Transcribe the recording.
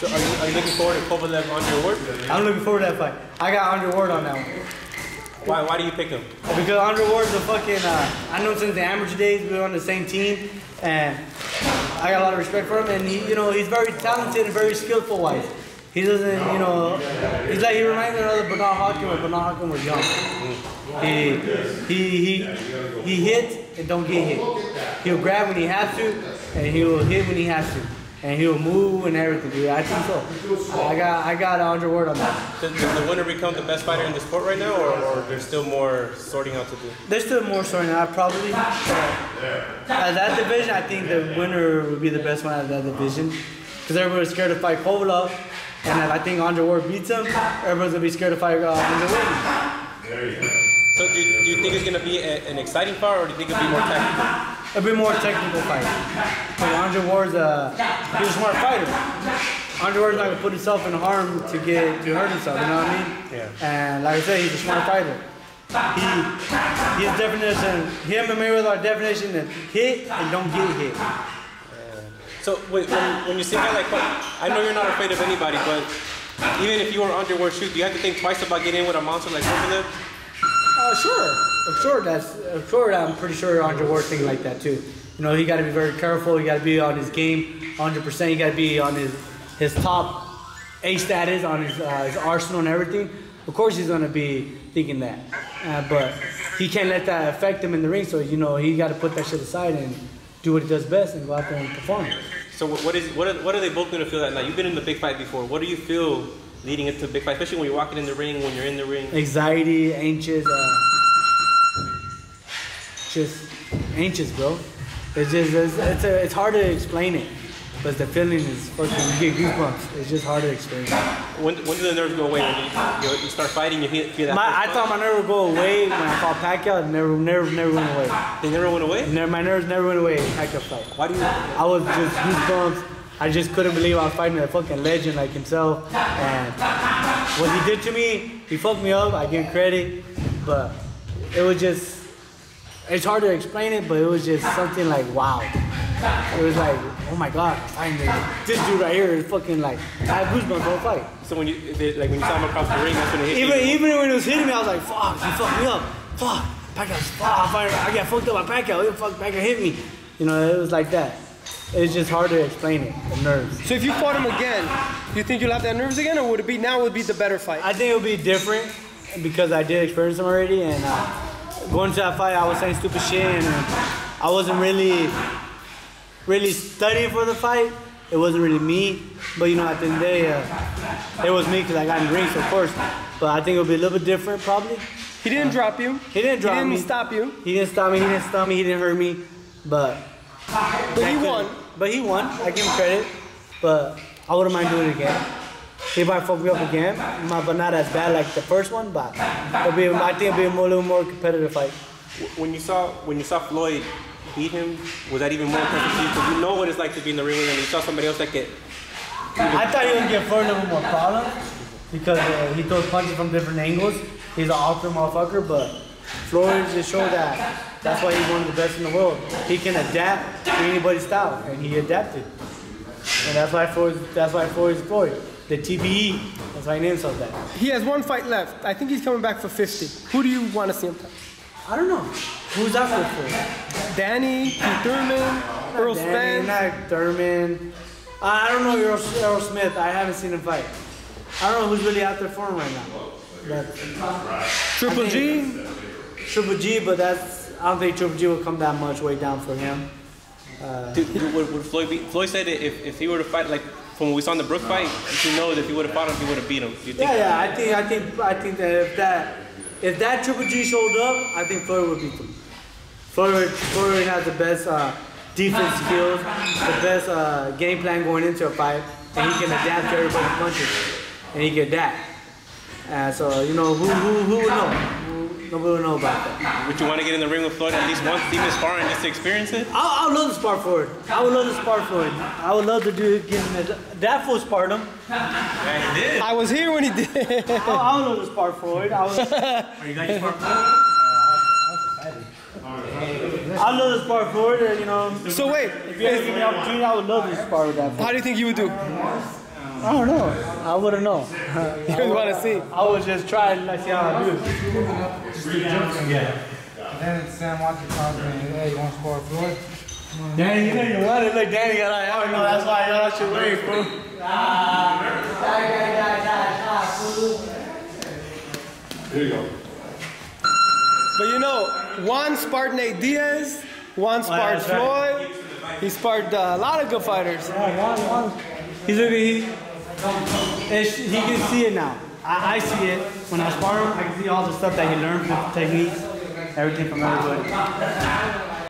So are you looking forward to covering that Andre Ward? I'm looking forward to that fight. I got Andre Ward on that one. Why do you pick him? Because Andre Ward's a fucking, I know since the amateur days we were on the same team, and I got a lot of respect for him, and he, you know, he's very talented and very skillful wise. He doesn't, you know, he's like, he reminds me of Bernard Hopkins when Bernard Hopkins was young. He hits and don't get hit. He'll grab when he has to, and he'll hit when he has to. And he'll move and everything, dude. I think so. I got Andre Ward on that. Does the winner become the best fighter in the sport right now, or there's still more sorting out to do? There's still more sorting out, probably. At that division, I think the winner would be the best one out of that division. Because everybody's scared to fight Kovalov, and if I think Andre Ward beats him, everyone's going to be scared to fight Andre Ward. So do you think it's going to be an exciting fight, or do you think it'll be more technical? A bit more technical fight. Like Andre Ward's he's a smart fighter. Andre Ward's not gonna put himself in harm to hurt himself, you know what I mean? Yeah. And like I said, he's a smart fighter. His definition, him and Mayweather are definition that hit and don't get hit. So wait, when you see a guy like I know you're not afraid of anybody, but even if you were Andre Ward's shoes, do you have to think twice about getting in with a monster like Triple G? Sure. I'm pretty sure Andre Ward thinking like that too. You know, he got to be very careful. He got to be on his game, 100%. He got to be on his top A status, on his arsenal and everything. Of course, he's gonna be thinking that, but he can't let that affect him in the ring. So you know, he got to put that shit aside and do what he does best and go out there and perform. So what are they both gonna feel that night? You've been in the big fight before. What do you feel leading into a big fight, especially when you're walking in the ring, when you're in the ring? Anxiety, anxious. Just anxious, bro. It's hard to explain it, but the feeling is fucking, you get goosebumps. It's just hard to explain. When do the nerves go away? When you start fighting, you feel that. I thought my nerve would go away when I fought Pacquiao. It never went away. They never went away? My nerves never went away in Pacquiao fight. Why do you? I was just goosebumps. I just couldn't believe I was fighting a fucking legend like himself. And what he did to me, he fucked me up. I give him credit, but it was just. It's hard to explain it, but it was just something like, wow. It was like, oh my God, this dude right here is fucking like, I have goosebumps the whole fight. So when you saw him across the ring, that's when it hit you? Even when it was hitting me, I was like, fuck, he fucked me up. Fuck, Pacquiao's, fuck, I got fucked up by Pacquiao. Pacquiao hit me. You know, it was like that. It's just hard to explain it, the nerves. So if you fought him again, you think you'll have that nerves again, or would it be, now would be the better fight? I think it would be different, because I did experience him already, and going to that fight, I was saying stupid shit, and I wasn't really studying for the fight. It wasn't really me, but you know, at the end of the day, it was me because I got in the ring, so of course. But I think it would be a little bit different, probably. He didn't drop you. He didn't drop me. He didn't stop you. He didn't stop me. He didn't stop me. He didn't hurt me. But he won. But he won. I give him credit. But I wouldn't mind doing it again. He might fuck me up again, but not as bad like the first one. But it'll be, I think it'll be a little more competitive fight. When you saw Floyd beat him, was that even more impressive to you? Because you know what it's like to be in the ring with him. You saw somebody else that get. I thought he would give Floyd a little more problems because he throws punches from different angles. He's an awkward motherfucker, but Floyd just showed that. That's why he's one of the best in the world. He can adapt to anybody's style, and he adapted. And that's why Floyd's Floyd. The TBE, that's why he names of that. He has one fight left. I think he's coming back for 50. Who do you want to see him fight? I don't know. Who's that for? Danny, Thurman, Errol Spence. Not Thurman. I don't know Errol Smith. I haven't seen him fight. I don't know who's really out there for him right now. Triple G? Triple G, but I don't think Triple G will come that much way down for him. Dude, would Floyd be? Floyd said if he were to fight like. From when we saw in the Brook fight, he knows if he would have fought him, he would have beat him. You think I think that if that Triple G showed up, I think Floyd would beat him. Floyd has the best defense skills, the best game plan going into a fight, and he can adapt to everybody's punches, and he can adapt. So you know who would know. Nobody will know about that. Would you want to get in the ring with Floyd at least once, even sparring, just to experience it? I would love to spar Floyd. I would love to spar Floyd. I would love to do that fool sparred him. Yeah, he did. I was here when he did. I would love to spar Floyd. Are you guys sparring Floyd? I would love to spar Floyd, and you know. So wait. If you guys give me an opportunity, I would love to spar with that fool. How do you think you would do? I don't know. I wouldn't know. You didn't want to see. I was just trying to see how I do. Then Sam watched the card and hey, you want to score Floyd? Danny, you didn't want it. Look, Danny got out. You know, that's why y'all should wait, fool. Here you go. But you know, Juan sparred Nate Diaz, Juan sparred Floyd. He sparred a lot of good fighters. He can see it now. I see it. When I spar him, I can see all the stuff that he learned from techniques, everything from everybody.